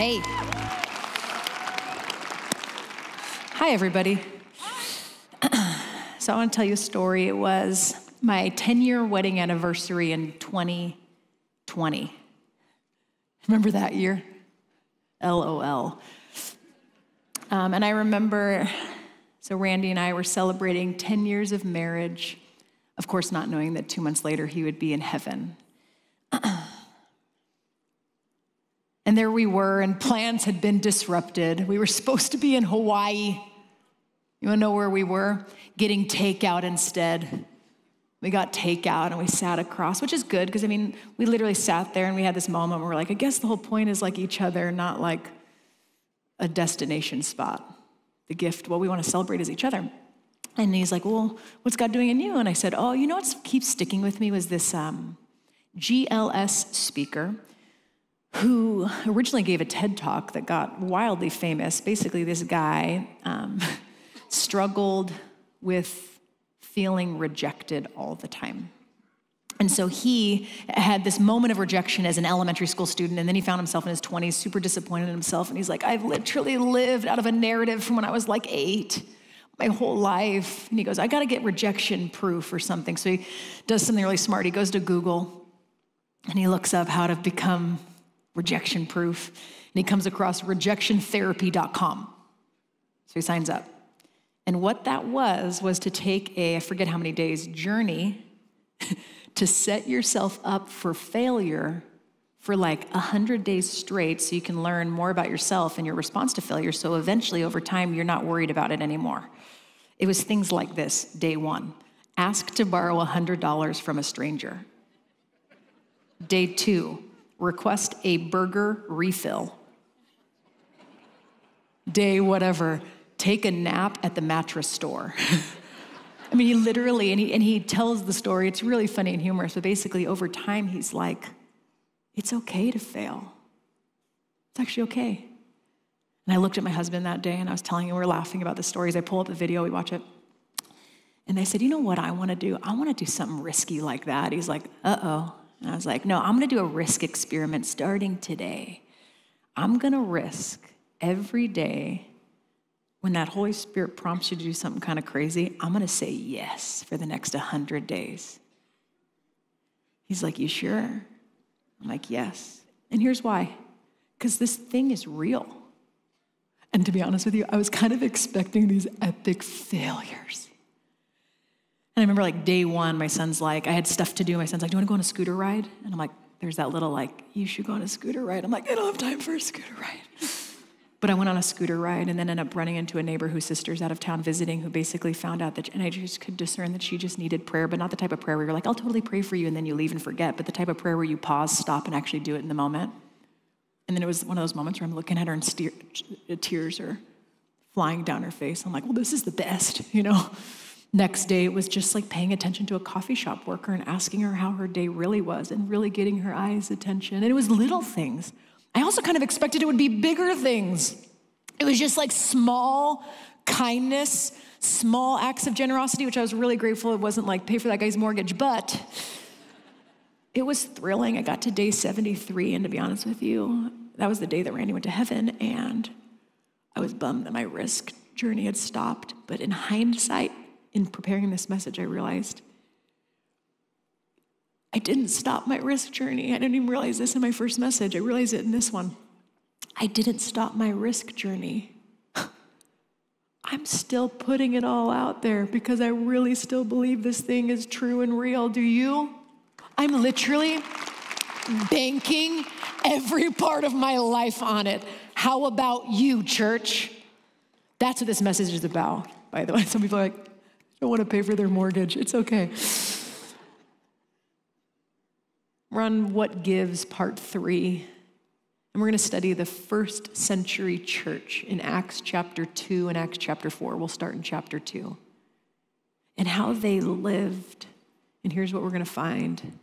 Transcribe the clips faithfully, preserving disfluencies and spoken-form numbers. Hey. Hi, everybody. So I want to tell you a story. It was my ten-year wedding anniversary in twenty twenty. Remember that year? L O L. Um, and I remember, so Randy and I were celebrating ten years of marriage, of course not knowing that two months later he would be in heaven. And there we were, and plans had been disrupted. We were supposed to be in Hawaii. You wanna know where we were? Getting takeout instead. We got takeout and we sat across, which is good, because I mean, we literally sat there and we had this moment where we're like, I guess the whole point is like each other, not like a destination spot. The gift, what we wanna celebrate is each other. And he's like, well, what's God doing in you? And I said, oh, you know what keeps sticking with me was this um, G L S speaker who originally gave a TED Talk that got wildly famous. Basically, this guy um, struggled with feeling rejected all the time. And so he had this moment of rejection as an elementary school student, and then he found himself in his twenties, super disappointed in himself, and he's like, I've literally lived out of a narrative from when I was like eight, my whole life. And he goes, I gotta get rejection proof or something. So he does something really smart. He goes to Google, and he looks up how to become rejection proof, and he comes across rejection therapy dot com. So he signs up. And what that was, was to take a, I forget how many days, journey to set yourself up for failure for like one hundred days straight so you can learn more about yourself and your response to failure, so eventually over time you're not worried about it anymore. It was things like this, day one. Ask to borrow one hundred dollars from a stranger. Day two. Request a burger refill. Day whatever, take a nap at the mattress store. I mean, he literally, and he, and he tells the story. It's really funny and humorous, but basically over time, he's like, it's okay to fail. It's actually okay. And I looked at my husband that day, and I was telling him, we were laughing about the stories. I pull up the video, we watch it. And I said, you know what I wanna do? I wanna do something risky like that. He's like, uh-oh. And I was like, no, I'm gonna do a risk experiment starting today. I'm gonna risk every day when that Holy Spirit prompts you to do something kind of crazy, I'm gonna say yes for the next one hundred days. He's like, you sure? I'm like, yes. And here's why, because this thing is real. And to be honest with you, I was kind of expecting these epic failures. And I remember like day one, my son's like, I had stuff to do. My son's like, do you want to go on a scooter ride? And I'm like, there's that little like, you should go on a scooter ride. I'm like, I don't have time for a scooter ride. But I went on a scooter ride and then ended up running into a neighbor whose sister's out of town visiting, who basically found out that, and I just could discern that she just needed prayer, but not the type of prayer where you're like, I'll totally pray for you and then you leave and forget, but the type of prayer where you pause, stop, and actually do it in the moment. And then it was one of those moments where I'm looking at her and steer, tears are flying down her face. I'm like, well, this is the best, you know? Next day, it was just like paying attention to a coffee shop worker and asking her how her day really was and really getting her eyes' attention. And it was little things. I also kind of expected it would be bigger things. It was just like small kindness, small acts of generosity, which I was really grateful. It wasn't like pay for that guy's mortgage, but it was thrilling. I got to day seventy-three, and to be honest with you, that was the day that Randy went to heaven, and I was bummed that my risk journey had stopped. But in hindsight, in preparing this message, I realized I didn't stop my risk journey. I didn't even realize this in my first message. I realized it in this one. I didn't stop my risk journey. I'm still putting it all out there because I really still believe this thing is true and real. Do you? I'm literally banking every part of my life on it. How about you, church? That's what this message is about, by the way. Some people are like, don't want to pay for their mortgage. It's okay. We're on What Gives, part three. And we're going to study the first century church in Acts chapter two and Acts chapter four. We'll start in chapter two. And how they lived. And here's what we're going to find.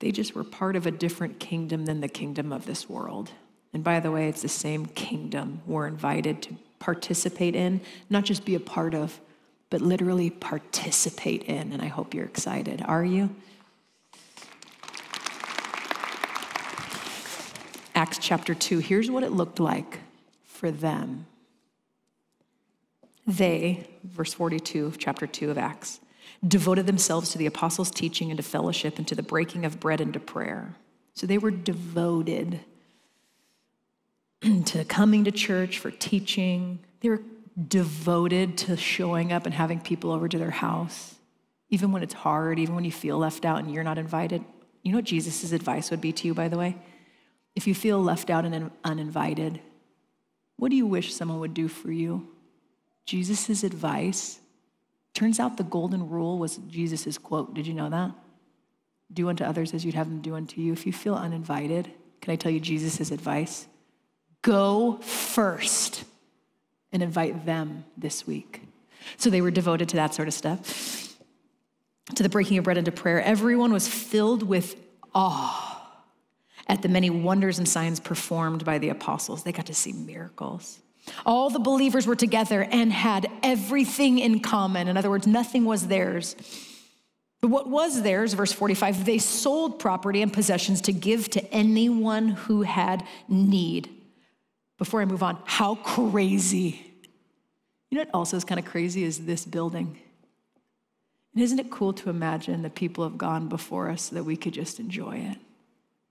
They just were part of a different kingdom than the kingdom of this world. And by the way, it's the same kingdom we're invited to participate in, not just be a part of, but literally participate in, and I hope you're excited. Are you? Acts chapter two, here's what it looked like for them. They, verse forty-two of chapter two of Acts, devoted themselves to the apostles' teaching and to fellowship and to the breaking of bread and to prayer. So they were devoted to coming to church, for teaching. They were devoted to showing up and having people over to their house, even when it's hard, even when you feel left out and you're not invited. You know what Jesus' advice would be to you, by the way? If you feel left out and uninvited, what do you wish someone would do for you? Jesus' advice. Turns out the golden rule was Jesus' quote. Did you know that? Do unto others as you'd have them do unto you. If you feel uninvited, can I tell you Jesus' advice? Go first and invite them this week. So they were devoted to that sort of stuff. To the breaking of bread and to prayer. Everyone was filled with awe at the many wonders and signs performed by the apostles. They got to see miracles. All the believers were together and had everything in common. In other words, nothing was theirs. But what was theirs, verse forty-five, they sold property and possessions to give to anyone who had need. Before I move on, how crazy. You know what also is kind of crazy is this building. And isn't it cool to imagine that people have gone before us so that we could just enjoy it?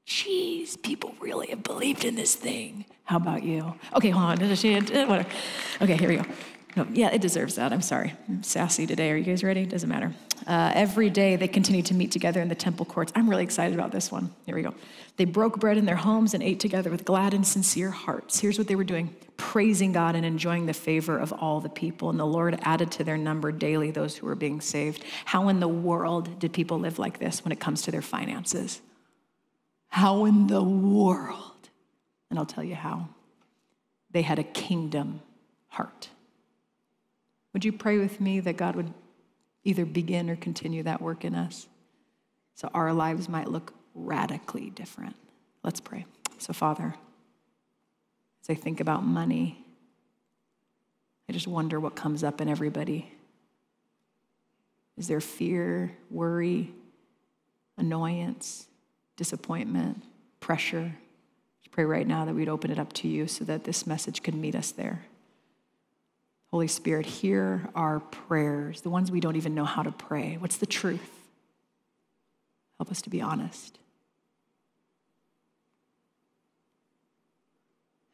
Jeez, people really have believed in this thing. How about you? Okay, hold on. Okay, here we go. No, yeah, it deserves that. I'm sorry. I'm sassy today. Are you guys ready? Doesn't matter. Uh, every day they continued to meet together in the temple courts. I'm really excited about this one. Here we go. They broke bread in their homes and ate together with glad and sincere hearts. Here's what they were doing. Praising God and enjoying the favor of all the people. And the Lord added to their number daily those who were being saved. How in the world did people live like this when it comes to their finances? How in the world? And I'll tell you how. They had a kingdom heart. Would you pray with me that God would either begin or continue that work in us so our lives might look radically different? Let's pray. So, Father, as I think about money, I just wonder what comes up in everybody. Is there fear, worry, annoyance? Disappointment, pressure. I pray right now that we'd open it up to you so that this message could meet us there. Holy Spirit, hear our prayers, the ones we don't even know how to pray. What's the truth? Help us to be honest.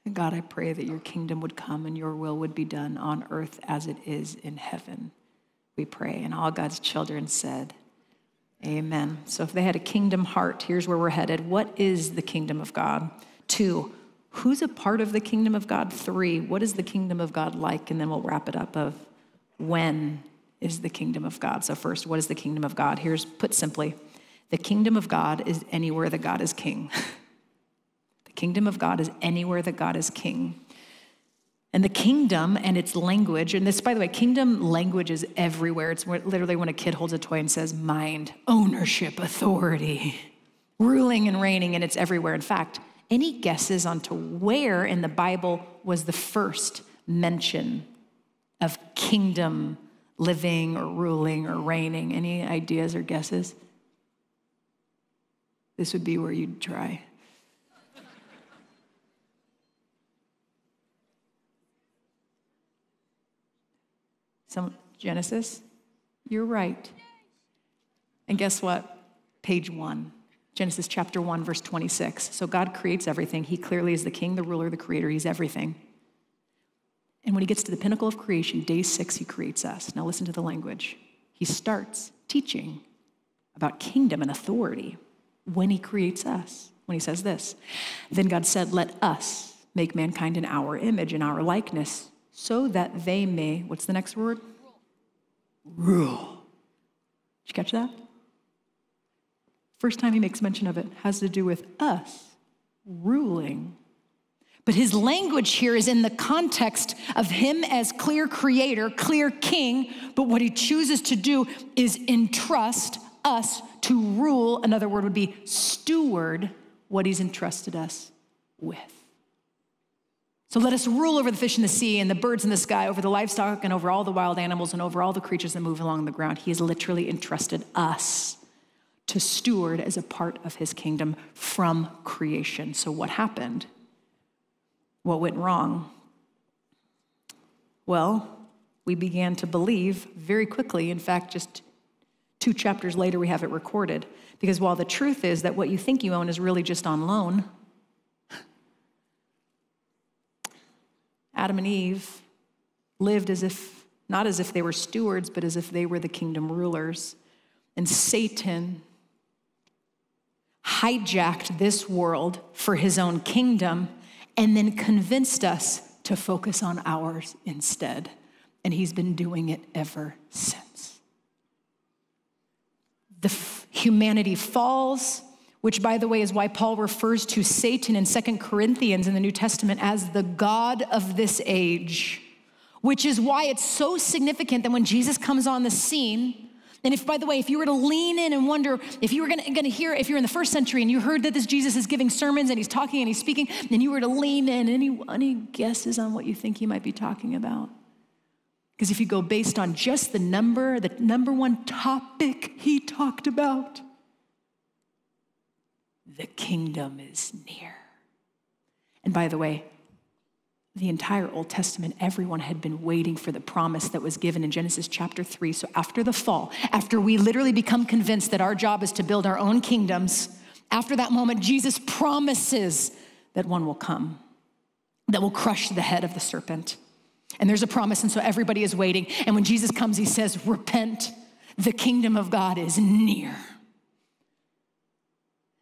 And God, I pray that your kingdom would come and your will would be done on earth as it is in heaven. We pray, and all God's children said, amen. So if they had a kingdom heart, here's where we're headed. What is the kingdom of God? Two, who's a part of the kingdom of God? Three, what is the kingdom of God like? And then we'll wrap it up of when is the kingdom of God? So first, what is the kingdom of God? Here's put simply, the kingdom of God is anywhere that God is king. The kingdom of God is anywhere that God is king. And the kingdom and its language, and this, by the way, kingdom language is everywhere. It's literally when a kid holds a toy and says, mind, ownership, authority, ruling and reigning, and it's everywhere. In fact, any guesses onto where in the Bible was the first mention of kingdom living or ruling or reigning? Any ideas or guesses? This would be where you'd try. Some Genesis, you're right. And guess what? Page one, Genesis chapter one, verse twenty-six. So God creates everything. He clearly is the king, the ruler, the creator. He's everything. And when he gets to the pinnacle of creation, day six, he creates us. Now listen to the language. He starts teaching about kingdom and authority when he creates us, when he says this. Then God said, let us make mankind in our image, in our likeness, so that they may, what's the next word? Rule. Rule. Did you catch that? First time he makes mention of it has to do with us ruling. But his language here is in the context of him as clear creator, clear king, but what he chooses to do is entrust us to rule. Another word would be steward what he's entrusted us with. So let us rule over the fish in the sea and the birds in the sky, over the livestock and over all the wild animals and over all the creatures that move along the ground. He has literally entrusted us to steward as a part of his kingdom from creation. So what happened? What went wrong? Well, we began to believe very quickly. In fact, just two chapters later, we have it recorded. Because while the truth is that what you think you own is really just on loan, Adam and Eve lived as if, not as if they were stewards, but as if they were the kingdom rulers. And Satan hijacked this world for his own kingdom and then convinced us to focus on ours instead. And he's been doing it ever since. The f- humanity falls, which, by the way, is why Paul refers to Satan in Second Corinthians in the New Testament as the god of this age, which is why it's so significant that when Jesus comes on the scene, and if, by the way, if you were to lean in and wonder, if you were going to hear, if you're in the first century and you heard that this Jesus is giving sermons and he's talking and he's speaking, then you were to lean in, any, any guesses on what you think he might be talking about? Because if you go based on just the number, the number one topic he talked about, the kingdom is near. And by the way, the entire Old Testament, everyone had been waiting for the promise that was given in Genesis chapter three. So after the fall, after we literally become convinced that our job is to build our own kingdoms, after that moment, Jesus promises that one will come, that will crush the head of the serpent. And there's a promise, and so everybody is waiting. And when Jesus comes, he says, repent, the kingdom of God is near.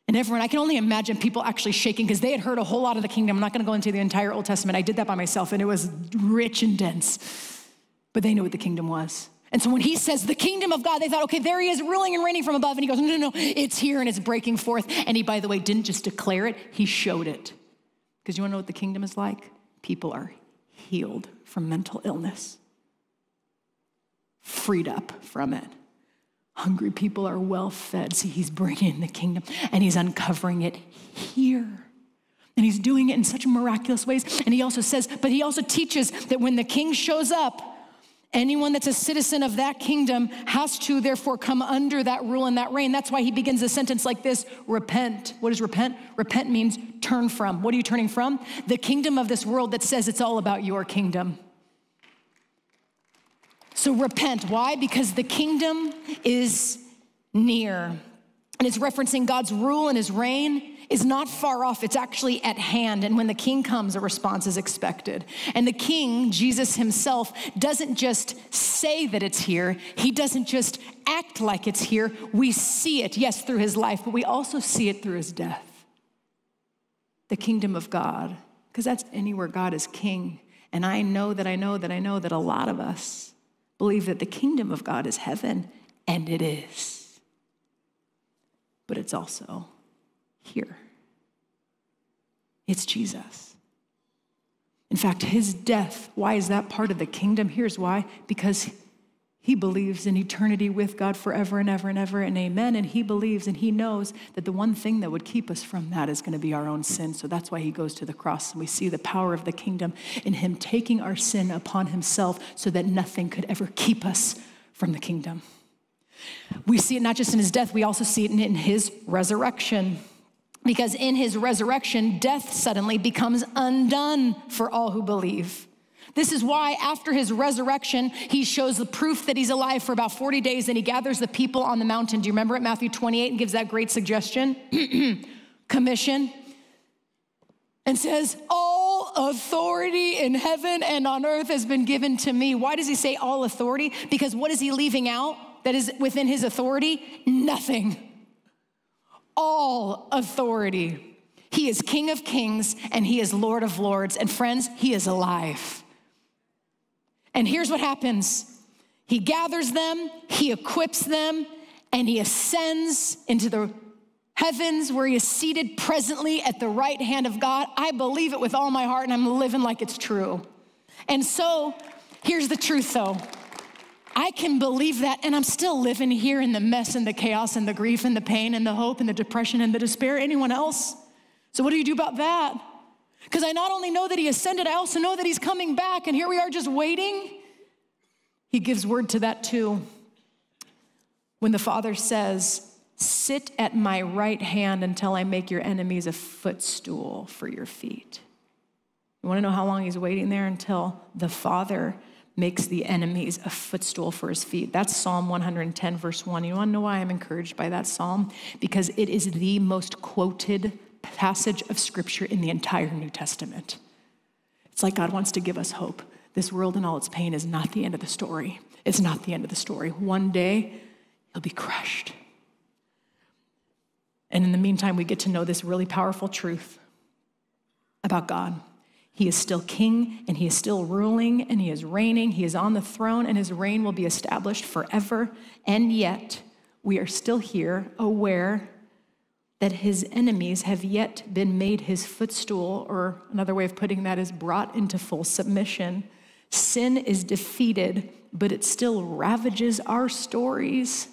And everyone, I can only imagine people actually shaking because they had heard a whole lot of the kingdom. I'm not going to go into the entire Old Testament. I did that by myself, and it was rich and dense. But they knew what the kingdom was. And so when he says the kingdom of God, they thought, okay, there he is ruling and reigning from above. And he goes, no, no, no, it's here and it's breaking forth. And he, by the way, didn't just declare it. He showed it. Because you want to know what the kingdom is like? People are healed from mental illness, freed up from it. Hungry people are well fed. See, he's bringing the kingdom and he's uncovering it here. And he's doing it in such miraculous ways. And he also says, but he also teaches that when the king shows up, anyone that's a citizen of that kingdom has to therefore come under that rule and that reign. That's why he begins a sentence like this, repent. What is repent? Repent means turn from. What are you turning from? The kingdom of this world that says it's all about your kingdom. So repent. Why? Because the kingdom is near. And it's referencing God's rule and his reign is not far off. It's actually at hand. And when the king comes, a response is expected. And the king, Jesus himself, doesn't just say that it's here. He doesn't just act like it's here. We see it, yes, through his life, but we also see it through his death. The kingdom of God, because that's anywhere God is king. And I know that I know that I know that a lot of us believe that the kingdom of God is heaven, and it is. But it's also here. It's Jesus. In fact, his death, why is that part of the kingdom? Here's why. Because he believes in eternity with God forever and ever and ever and amen. And he believes and he knows that the one thing that would keep us from that is going to be our own sin. So that's why he goes to the cross. And we see the power of the kingdom in him taking our sin upon himself so that nothing could ever keep us from the kingdom. We see it not just in his death, we also see it in his resurrection. Because in his resurrection, death suddenly becomes undone for all who believe. This is why after his resurrection, he shows the proof that he's alive for about forty days and he gathers the people on the mountain. Do you remember it? Matthew twenty-eight and gives that great suggestion, commission, and says, all authority in heaven and on earth has been given to me. Why does he say all authority? Because what is he leaving out that is within his authority? Nothing. All authority. He is King of Kings and he is Lord of Lords. And friends, he is alive. And here's what happens. He gathers them, he equips them, and he ascends into the heavens where he is seated presently at the right hand of God. I believe it with all my heart, and I'm living like it's true. And so, here's the truth though. I can believe that, and I'm still living here in the mess and the chaos and the grief and the pain and the hope and the depression and the despair. Anyone else? So what do you do about that? Because I not only know that he ascended, I also know that he's coming back, and here we are just waiting. He gives word to that too. When the Father says, Sit at my right hand until I make your enemies a footstool for your feet. You want to know how long he's waiting there? Until the Father makes the enemies a footstool for his feet. That's Psalm one ten, verse one. You want to know why I'm encouraged by that psalm? Because it is the most quoted passage of Scripture in the entire New Testament. It's like God wants to give us hope. This world and all its pain is not the end of the story. It's not the end of the story. One day, he'll be crushed. And in the meantime, we get to know this really powerful truth about God. He is still king, and he is still ruling, and he is reigning. He is on the throne, and his reign will be established forever. And yet, we are still here, aware that his enemies have yet been made his footstool, or another way of putting that is brought into full submission. Sin is defeated, but it still ravages our stories.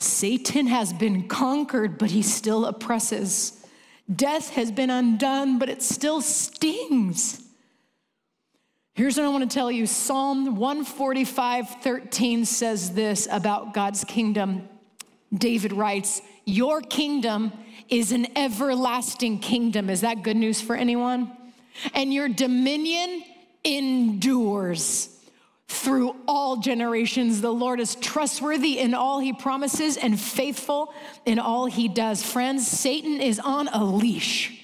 Satan has been conquered, but he still oppresses. Death has been undone, but it still stings. Here's what I want to tell you. Psalm one forty-five, thirteen says this about God's kingdom. David writes, your kingdom is an everlasting kingdom. Is that good news for anyone? And your dominion endures through all generations. The Lord is trustworthy in all he promises and faithful in all he does. Friends, Satan is on a leash.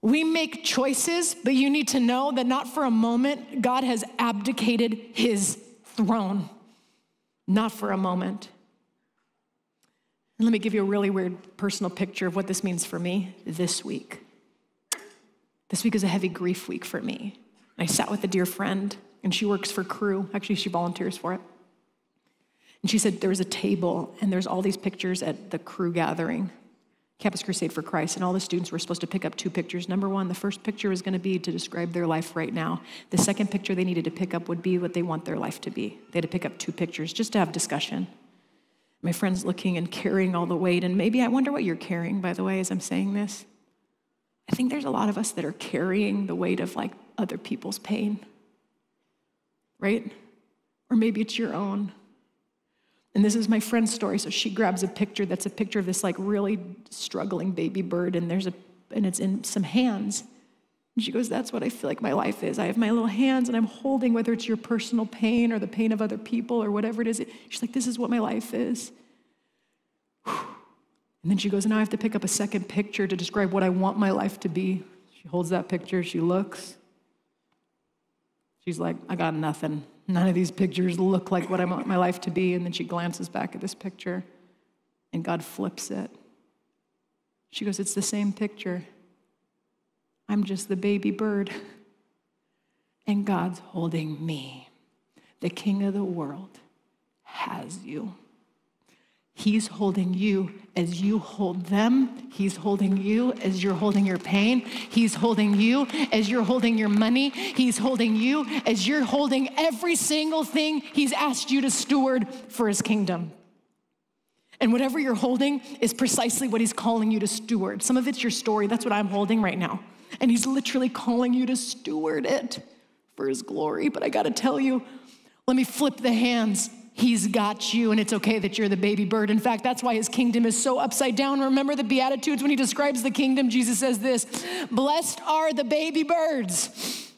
We make choices, but you need to know that not for a moment God has abdicated his throne. Not for a moment. And let me give you a really weird personal picture of what this means for me this week. This week is a heavy grief week for me. I sat with a dear friend, and she works for C R U. Actually, she volunteers for it. And she said there was a table, and there's all these pictures at the C R U gathering, Campus Crusade for Christ, and all the students were supposed to pick up two pictures. Number one, the first picture was going to be to describe their life right now. The second picture they needed to pick up would be what they want their life to be. They had to pick up two pictures just to have discussion. My friend's looking and carrying all the weight, and maybe I wonder what you're carrying, by the way, as I'm saying this. I think there's a lot of us that are carrying the weight of, like, other people's pain, right? Or maybe it's your own. And this is my friend's story. So she grabs a picture that's a picture of this, like, really struggling baby bird, and there's a and it's in some hands. And she goes, that's what I feel like my life is. I have my little hands, and I'm holding, whether it's your personal pain or the pain of other people or whatever it is. She's like, this is what my life is. Whew. And then she goes, now I have to pick up a second picture to describe what I want my life to be. She holds that picture. She looks. She's like, I got nothing. None of these pictures look like what I want my life to be. And then she glances back at this picture, and God flips it. She goes, it's the same picture. I'm just the baby bird, and God's holding me. The King of the world has you. He's holding you as you hold them. He's holding you as you're holding your pain. He's holding you as you're holding your money. He's holding you as you're holding every single thing he's asked you to steward for his kingdom. And whatever you're holding is precisely what he's calling you to steward. Some of it's your story. That's what I'm holding right now. And he's literally calling you to steward it for his glory. But I got to tell you, let me flip the hands. He's got you, and it's okay that you're the baby bird. In fact, that's why his kingdom is so upside down. Remember the Beatitudes? When he describes the kingdom, Jesus says this, blessed are the baby birds,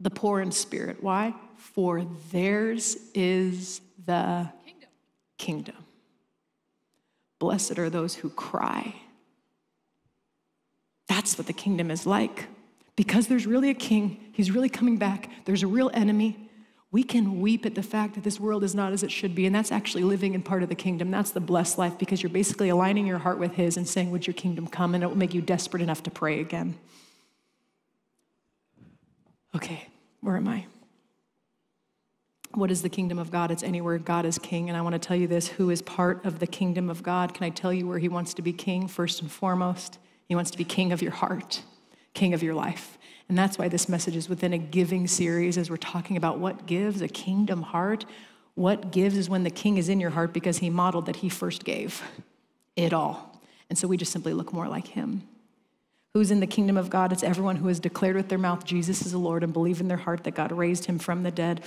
the poor in spirit. Why? For theirs is the kingdom. kingdom. Blessed are those who cry. That's what the kingdom is like. Because there's really a king, he's really coming back. There's a real enemy. We can weep at the fact that this world is not as it should be, and that's actually living in part of the kingdom. That's the blessed life, because you're basically aligning your heart with his and saying, would your kingdom come? And it will make you desperate enough to pray again. Okay, where am I? What is the kingdom of God? It's anywhere God is king. And I want to tell you this, who is part of the kingdom of God? Can I tell you where he wants to be king? First and foremost, he wants to be king of your heart, king of your life. And that's why this message is within a giving series, as we're talking about what gives a kingdom heart. What gives is when the king is in your heart, because he modeled that he first gave it all. And so we just simply look more like him. Who's in the kingdom of God? It's everyone who has declared with their mouth Jesus is the Lord and believe in their heart that God raised him from the dead.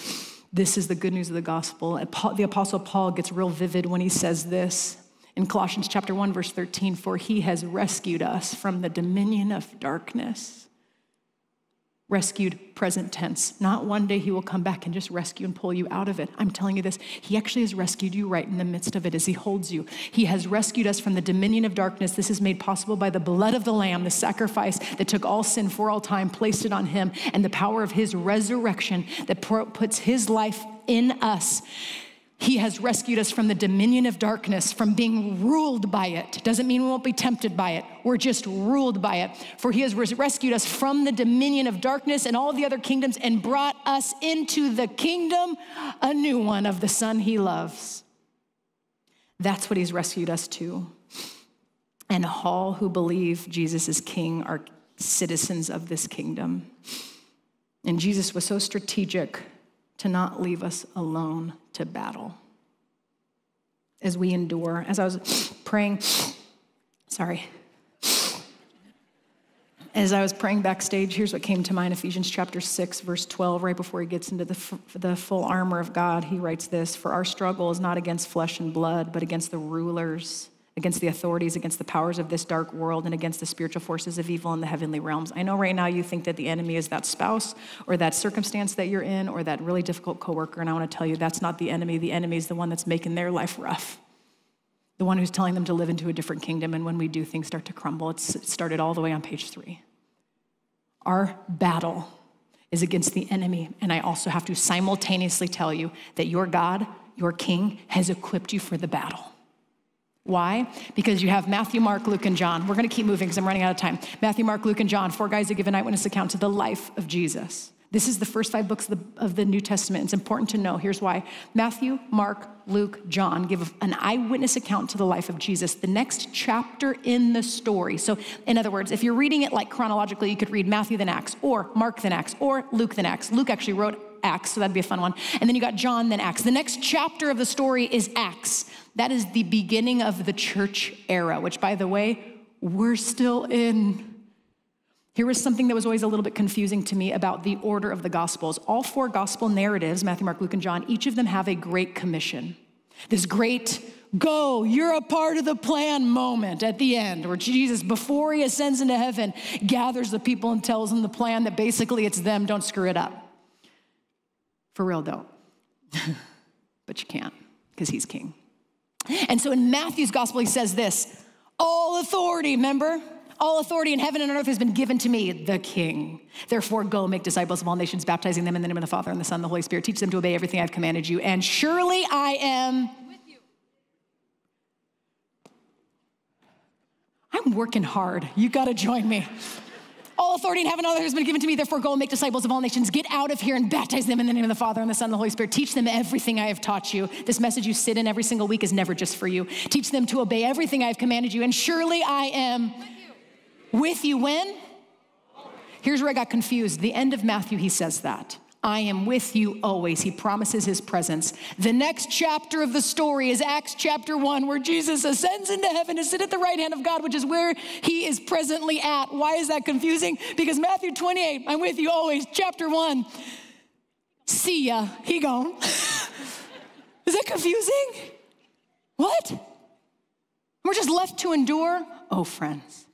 This is the good news of the gospel. The Apostle Paul gets real vivid when he says this in Colossians chapter one, verse thirteen, for he has rescued us from the dominion of darkness. Rescued, present tense. Not one day he will come back and just rescue and pull you out of it. I'm telling you this, he actually has rescued you right in the midst of it as he holds you. He has rescued us from the dominion of darkness. This is made possible by the blood of the Lamb, the sacrifice that took all sin for all time, placed it on him, and the power of his resurrection that puts his life in us. He has rescued us from the dominion of darkness, from being ruled by it. Doesn't mean we won't be tempted by it. We're just ruled by it. For he has res- rescued us from the dominion of darkness and all the other kingdoms and brought us into the kingdom, a new one of the Son he loves. That's what he's rescued us to. And all who believe Jesus is king are citizens of this kingdom. And Jesus was so strategic to not leave us alone to battle as we endure. As I was praying, sorry. As I was praying backstage, here's what came to mind, Ephesians chapter six, verse twelve, right before he gets into the, f- the full armor of God, he writes this, for our struggle is not against flesh and blood, but against the rulers, against the authorities, against the powers of this dark world, and against the spiritual forces of evil in the heavenly realms. I know right now you think that the enemy is that spouse or that circumstance that you're in or that really difficult coworker, and I want to tell you that's not the enemy. The enemy is the one that's making their life rough, the one who's telling them to live into a different kingdom, and when we do, things start to crumble. It's, it started all the way on page three. Our battle is against the enemy, and I also have to simultaneously tell you that your God, your King, has equipped you for the battle. Why? Because you have Matthew, Mark, Luke, and John. We're going to keep moving because I'm running out of time. Matthew, Mark, Luke, and John, four guys that give an eyewitness account to the life of Jesus. This is the first five books of the, of the New Testament. It's important to know. Here's why. Matthew, Mark, Luke, John give an eyewitness account to the life of Jesus, the next chapter in the story. So in other words, if you're reading it like chronologically, you could read Matthew then Acts, or Mark then Acts, or Luke then Acts. Luke actually wrote Acts, so that'd be a fun one. And then you got John, then Acts. The next chapter of the story is Acts. That is the beginning of the church era, which, by the way, we're still in. Here was something that was always a little bit confusing to me about the order of the Gospels. All four Gospel narratives, Matthew, Mark, Luke, and John, each of them have a great commission. This great go, you're a part of the plan moment at the end where Jesus, before he ascends into heaven, gathers the people and tells them the plan that basically it's them, don't screw it up. For real, though, but you can't because he's king. And so in Matthew's gospel, he says this, all authority, remember? All authority in heaven and on earth has been given to me, the King. Therefore, go make disciples of all nations, baptizing them in the name of the Father and the Son and the Holy Spirit. Teach them to obey everything I've commanded you. And surely I am with you. I'm working hard. You got to join me. All authority in heaven and on earth has been given to me, therefore go and make disciples of all nations. Get out of here and baptize them in the name of the Father and the Son and the Holy Spirit. Teach them everything I have taught you. This message you sit in every single week is never just for you. Teach them to obey everything I have commanded you, and surely I am with you. With you when? Here's where I got confused. The end of Matthew, he says that. I am with you always. He promises his presence. The next chapter of the story is Acts chapter one, where Jesus ascends into heaven to sit at the right hand of God, which is where he is presently at. Why is that confusing? Because Matthew twenty-eight, I'm with you always, chapter one, see ya, he gone. Is that confusing? What? We're just left to endure? Oh, friends,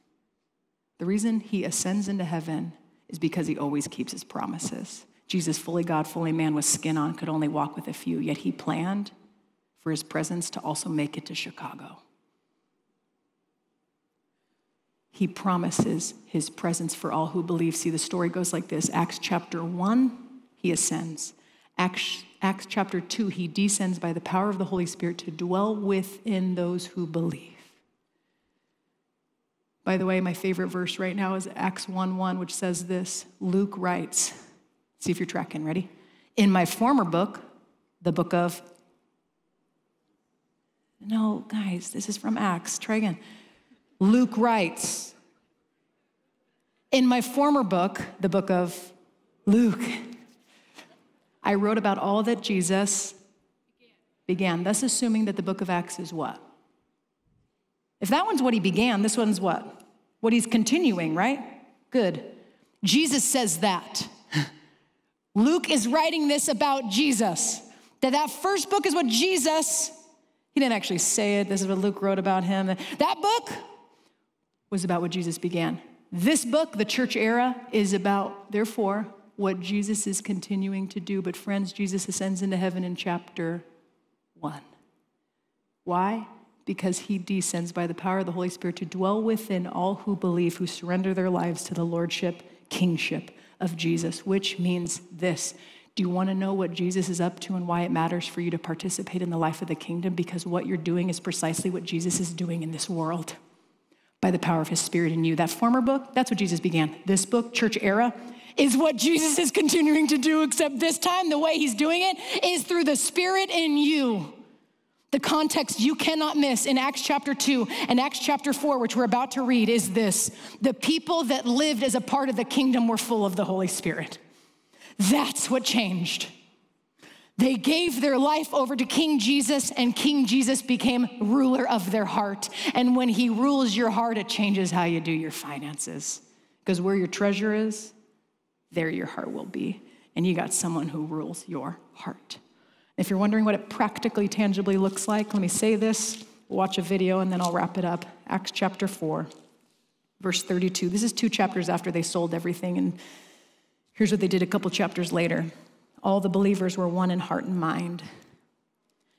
the reason he ascends into heaven is because he always keeps his promises. Jesus, fully God, fully man, with skin on, could only walk with a few, yet he planned for his presence to also make it to Chicago. He promises his presence for all who believe. See, the story goes like this. Acts chapter one, he ascends. Acts, Acts chapter two, he descends by the power of the Holy Spirit to dwell within those who believe. By the way, my favorite verse right now is Acts one one, which says this. Luke writes, see if you're tracking, ready? In my former book, the book of, no, guys, this is from Acts, try again. Luke writes, in my former book, the book of Luke, I wrote about all that Jesus began, thus assuming that the book of Acts is what? If that one's what he began, this one's what? What he's continuing, right? Good. Jesus says that. Luke is writing this about Jesus. That that first book is what Jesus, he didn't actually say it. This is what Luke wrote about him. That book was about what Jesus began. This book, the church era, is about, therefore, what Jesus is continuing to do. But friends, Jesus ascends into heaven in chapter one. Why? Because he descends by the power of the Holy Spirit to dwell within all who believe, who surrender their lives to the lordship, kingship of Jesus, which means this. Do you want to know what Jesus is up to and why it matters for you to participate in the life of the kingdom? Because what you're doing is precisely what Jesus is doing in this world by the power of his Spirit in you. That former book, that's what Jesus began. This book, church era, is what Jesus is continuing to do, except this time the way he's doing it is through the Spirit in you. The context you cannot miss in Acts chapter two and Acts chapter four, which we're about to read, is this. The people that lived as a part of the kingdom were full of the Holy Spirit. That's what changed. They gave their life over to King Jesus, and King Jesus became ruler of their heart. And when he rules your heart, it changes how you do your finances. Because where your treasure is, there your heart will be. And you got someone who rules your heart. If you're wondering what it practically, tangibly looks like, let me say this, watch a video, and then I'll wrap it up. Acts chapter four, verse thirty-two. This is two chapters after they sold everything, and here's what they did a couple chapters later. All the believers were one in heart and mind.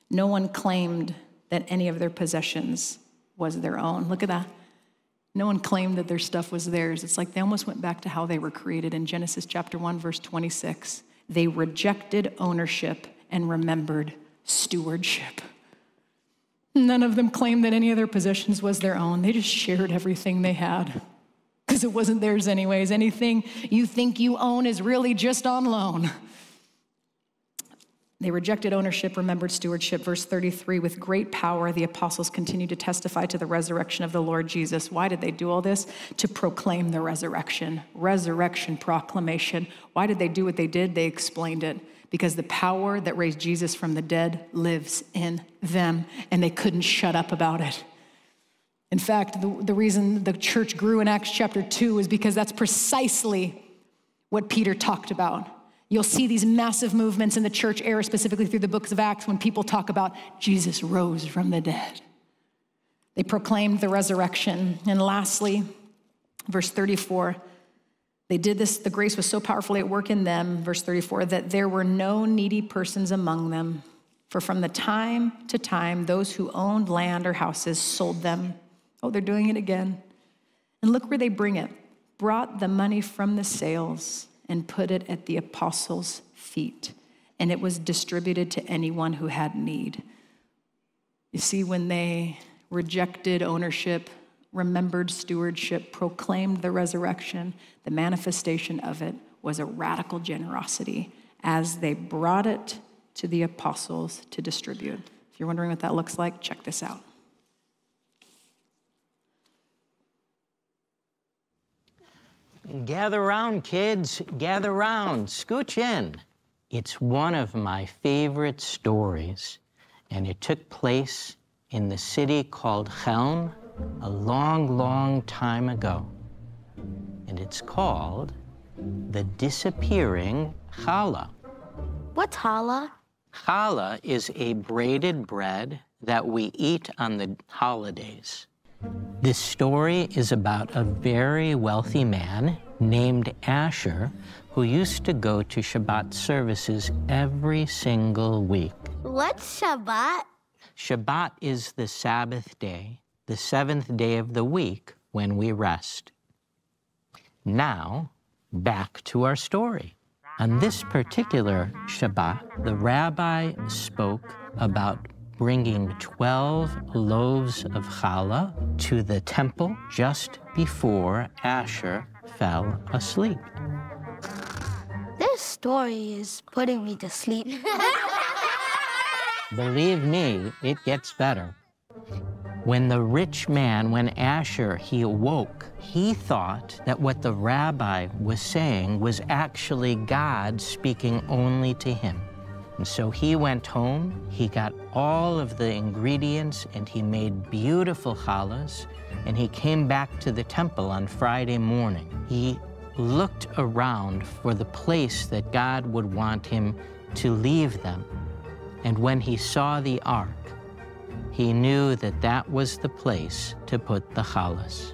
No one claimed that any of their possessions was their own. Look at that. No one claimed that their stuff was theirs. It's like they almost went back to how they were created in Genesis chapter one, verse twenty-six. They rejected ownership and remembered stewardship. None of them claimed that any of their possessions was their own. They just shared everything they had because it wasn't theirs anyways. Anything you think you own is really just on loan. They rejected ownership, remembered stewardship. Verse thirty-three, with great power, the apostles continued to testify to the resurrection of the Lord Jesus. Why did they do all this? To proclaim the resurrection. Resurrection proclamation. Why did they do what they did? They explained it. Because the power that raised Jesus from the dead lives in them, and they couldn't shut up about it. In fact, the, the reason the church grew in Acts chapter two is because that's precisely what Peter talked about. You'll see these massive movements in the church era, specifically through the books of Acts, when people talk about Jesus rose from the dead. They proclaimed the resurrection. And lastly, verse thirty-four, they did this, the grace was so powerfully at work in them, verse thirty-four, that there were no needy persons among them. For from the time to time, those who owned land or houses sold them. Oh, they're doing it again. And look where they bring it. Brought the money from the sales and put it at the apostles' feet. And it was distributed to anyone who had need. You see, when they rejected ownership, remembered stewardship, proclaimed the resurrection, the manifestation of it was a radical generosity as they brought it to the apostles to distribute. If you're wondering what that looks like, check this out. Gather round, kids, gather round, scooch in. It's one of my favorite stories, and it took place in the city called Chelm, a long, long time ago. And it's called The Disappearing Challah. What's challah? Challah is a braided bread that we eat on the holidays. This story is about a very wealthy man named Asher who used to go to Shabbat services every single week. What's Shabbat? Shabbat is the Sabbath day, the seventh day of the week when we rest. Now, back to our story. On this particular Shabbat, the rabbi spoke about bringing twelve loaves of challah to the temple just before Asher fell asleep. This story is putting me to sleep. Believe me, it gets better. When the rich man, when Asher, he awoke, he thought that what the rabbi was saying was actually God speaking only to him. And so he went home, he got all of the ingredients, and he made beautiful challahs, and he came back to the temple on Friday morning. He looked around for the place that God would want him to leave them. And when he saw the ark, he knew that that was the place to put the challahs.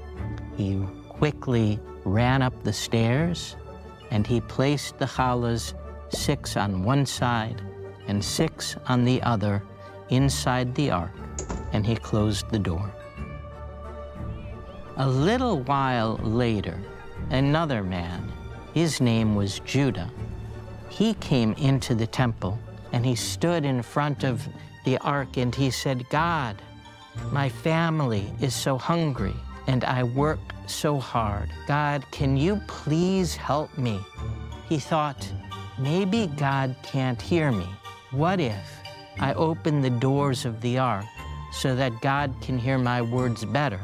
He quickly ran up the stairs, and he placed the challahs, six on one side and six on the other, inside the ark, and he closed the door. A little while later, another man, his name was Judah, he came into the temple, and he stood in front of the ark, and he said, "God, my family is so hungry, and I work so hard. God, can you please help me?" He thought, maybe God can't hear me. What if I open the doors of the ark so that God can hear my words better?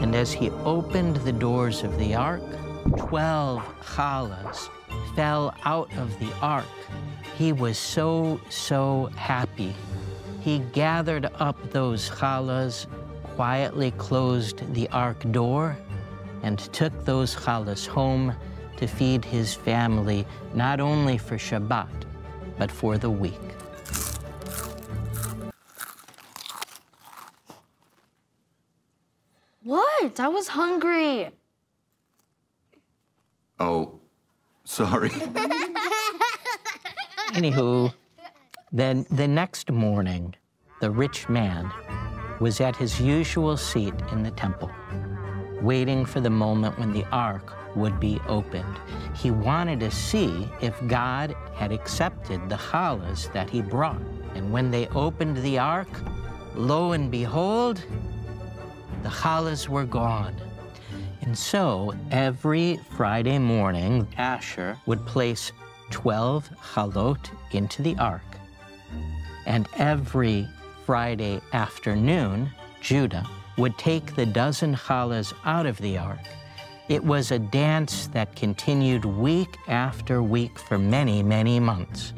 And as he opened the doors of the ark, twelve challahs fell out of the ark. He was so, so happy. He gathered up those challahs, quietly closed the ark door, and took those challahs home to feed his family, not only for Shabbat, but for the week. What? I was hungry. Oh, sorry. Anywho, then the next morning, the rich man was at his usual seat in the temple, waiting for the moment when the ark would be opened. He wanted to see if God had accepted the challahs that he brought. And when they opened the ark, lo and behold, the challahs were gone. And so every Friday morning, Asher would place twelve chalot into the ark. And every Friday afternoon, Judah would take the dozen challahs out of the ark. It was a dance that continued week after week for many, many months.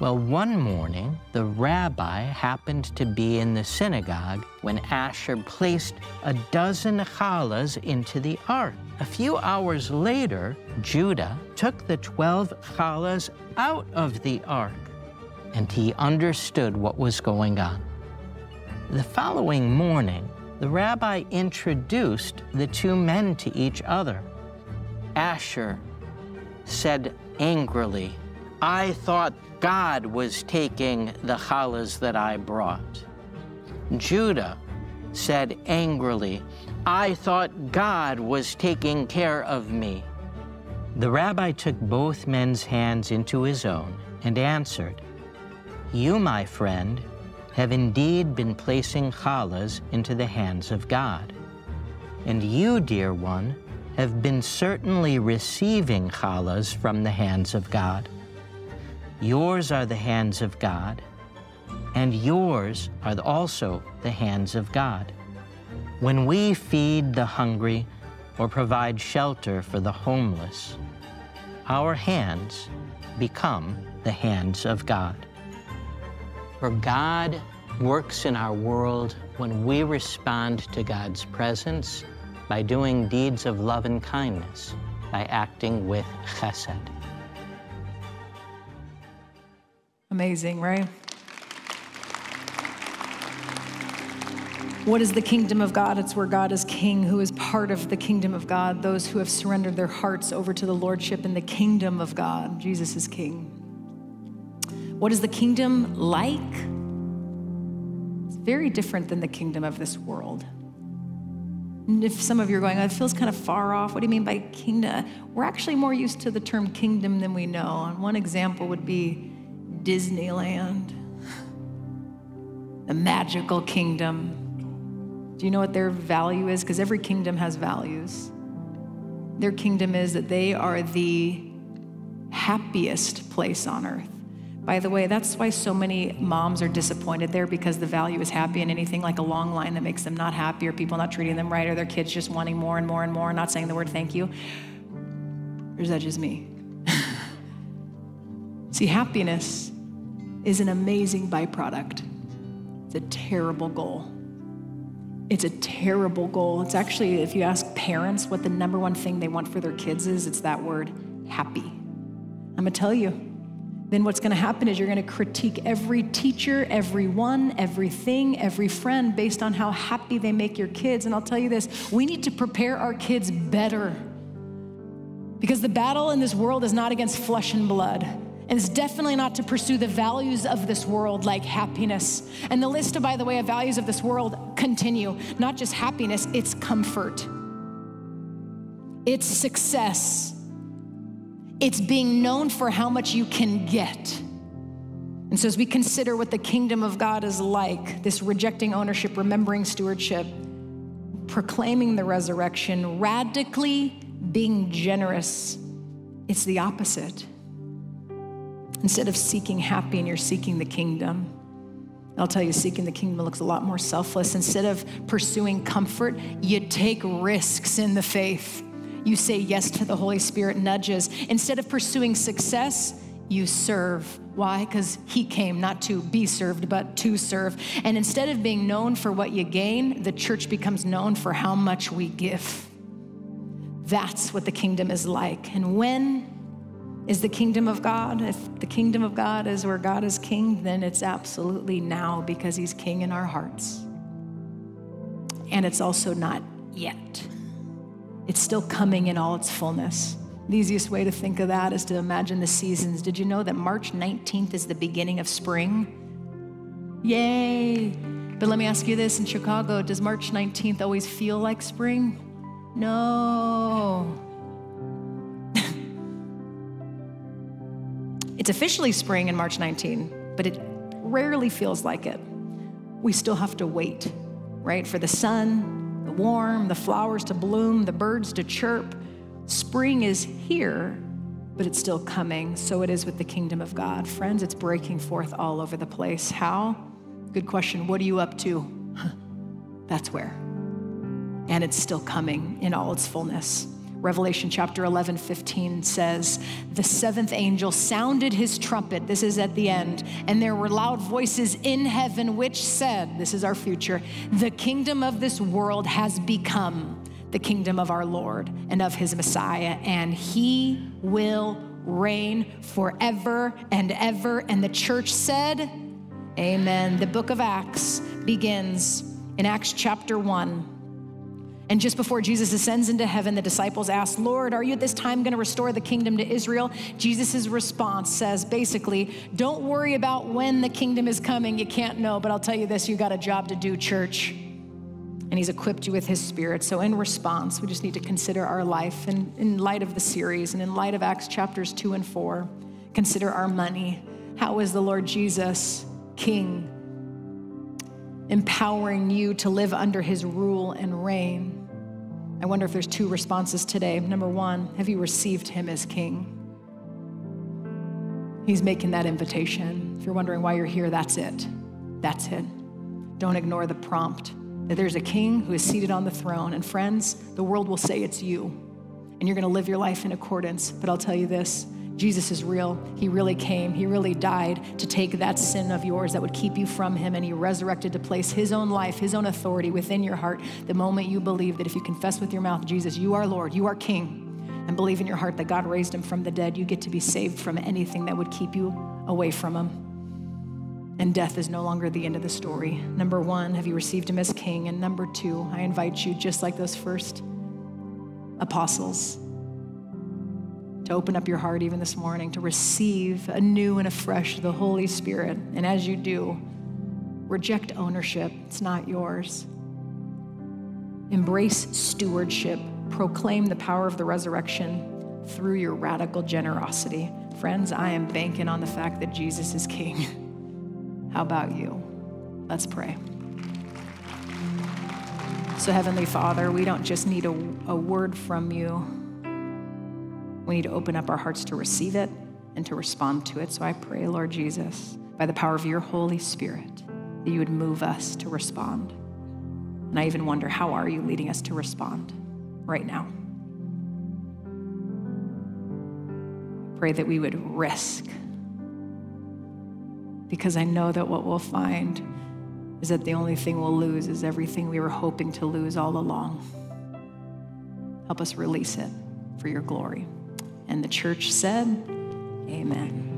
Well, one morning, the rabbi happened to be in the synagogue when Asher placed a dozen challahs into the ark. A few hours later, Judah took the twelve challahs out of the ark, and he understood what was going on. The following morning, the rabbi introduced the two men to each other. Asher said angrily, "I thought God was taking the challahs that I brought." Judah said angrily, "I thought God was taking care of me." The rabbi took both men's hands into his own and answered, "You, my friend, have indeed been placing challahs into the hands of God. And you, dear one, have been certainly receiving challahs from the hands of God. Yours are the hands of God, and yours are also the hands of God. When we feed the hungry or provide shelter for the homeless, our hands become the hands of God." For God works in our world when we respond to God's presence by doing deeds of love and kindness, by acting with chesed. Amazing, right? What is the kingdom of God? It's where God is king. Who is part of the kingdom of God? Those who have surrendered their hearts over to the lordship in the kingdom of God. Jesus is king. What is the kingdom like? It's very different than the kingdom of this world. And if some of you are going, "Oh, it feels kind of far off. What do you mean by kingdom?" We're actually more used to the term kingdom than we know. And one example would be Disneyland, the magical kingdom. Do you know what their value is? Because every kingdom has values. Their kingdom is that they are the happiest place on earth. By the way, that's why so many moms are disappointed there, because the value is happy, and anything like a long line that makes them not happy, or people not treating them right, or their kids just wanting more and more and more and not saying the word thank you. Or is that just me? See, happiness is an amazing byproduct. It's a terrible goal. It's a terrible goal. It's actually, if you ask parents what the number one thing they want for their kids is, it's that word, happy. I'm gonna tell you, then what's gonna happen is you're gonna critique every teacher, everyone, everything, every friend based on how happy they make your kids. And I'll tell you this, we need to prepare our kids better, because the battle in this world is not against flesh and blood. And it's definitely not to pursue the values of this world like happiness. And the list, by the way, of values of this world continue. Not just happiness, it's comfort. It's success. It's being known for how much you can get. And so as we consider what the kingdom of God is like, this rejecting ownership, remembering stewardship, proclaiming the resurrection, radically being generous, it's the opposite. Instead of seeking happy, and you're seeking the kingdom. I'll tell you, seeking the kingdom looks a lot more selfless. Instead of pursuing comfort, you take risks in the faith. You say yes to the Holy Spirit nudges. Instead of pursuing success, you serve. Why? Because he came not to be served, but to serve. And instead of being known for what you gain, the church becomes known for how much we give. That's what the kingdom is like. And when is the kingdom of God? If the kingdom of God is where God is king, then it's absolutely now, because he's king in our hearts. And it's also not yet. It's still coming in all its fullness. The easiest way to think of that is to imagine the seasons. Did you know that March nineteenth is the beginning of spring? Yay! But let me ask you this, in Chicago, does March nineteenth always feel like spring? No. It's officially spring in March nineteenth, but it rarely feels like it. We still have to wait, right? For the sun, the warm, the flowers to bloom, the birds to chirp. Spring is here, but it's still coming. So it is with the kingdom of God. Friends, it's breaking forth all over the place. How? Good question. What are you up to? Huh. That's where. And it's still coming in all its fullness. Revelation chapter eleven, fifteen says, the seventh angel sounded his trumpet, this is at the end, and there were loud voices in heaven which said, this is our future, the kingdom of this world has become the kingdom of our Lord and of his Messiah, and he will reign forever and ever. And the church said, amen. The book of Acts begins in Acts chapter one. And just before Jesus ascends into heaven, the disciples ask, Lord, are you at this time going to restore the kingdom to Israel? Jesus' response says, basically, don't worry about when the kingdom is coming. You can't know, but I'll tell you this, you got a job to do, church. And he's equipped you with his spirit. So in response, we just need to consider our life. And in light of the series and in light of Acts chapters two and four, consider our money. How is the Lord Jesus, King, empowering you to live under his rule and reign? I wonder if there's two responses today. Number one, have you received him as king? He's making that invitation. If you're wondering why you're here, that's it. That's it. Don't ignore the prompt that there's a king who is seated on the throne. And friends, the world will say it's you, and you're going to live your life in accordance. But I'll tell you this, Jesus is real. He really came. He really died to take that sin of yours that would keep you from him. And he resurrected to place his own life, his own authority within your heart. The moment you believe that, if you confess with your mouth, Jesus, you are Lord, you are King, and believe in your heart that God raised him from the dead, you get to be saved from anything that would keep you away from him. And death is no longer the end of the story. Number one, have you received him as King? And number two, I invite you, just like those first apostles, to open up your heart even this morning, to receive anew and afresh the Holy Spirit. And as you do, reject ownership. It's not yours. Embrace stewardship. Proclaim the power of the resurrection through your radical generosity. Friends, I am banking on the fact that Jesus is King. How about you? Let's pray. So Heavenly Father, we don't just need a, a word from you. We need to open up our hearts to receive it and to respond to it. So I pray, Lord Jesus, by the power of your Holy Spirit, that you would move us to respond. And I even wonder, how are you leading us to respond right now? Pray that we would risk, because I know that what we'll find is that the only thing we'll lose is everything we were hoping to lose all along. Help us release it for your glory. And the church said, amen.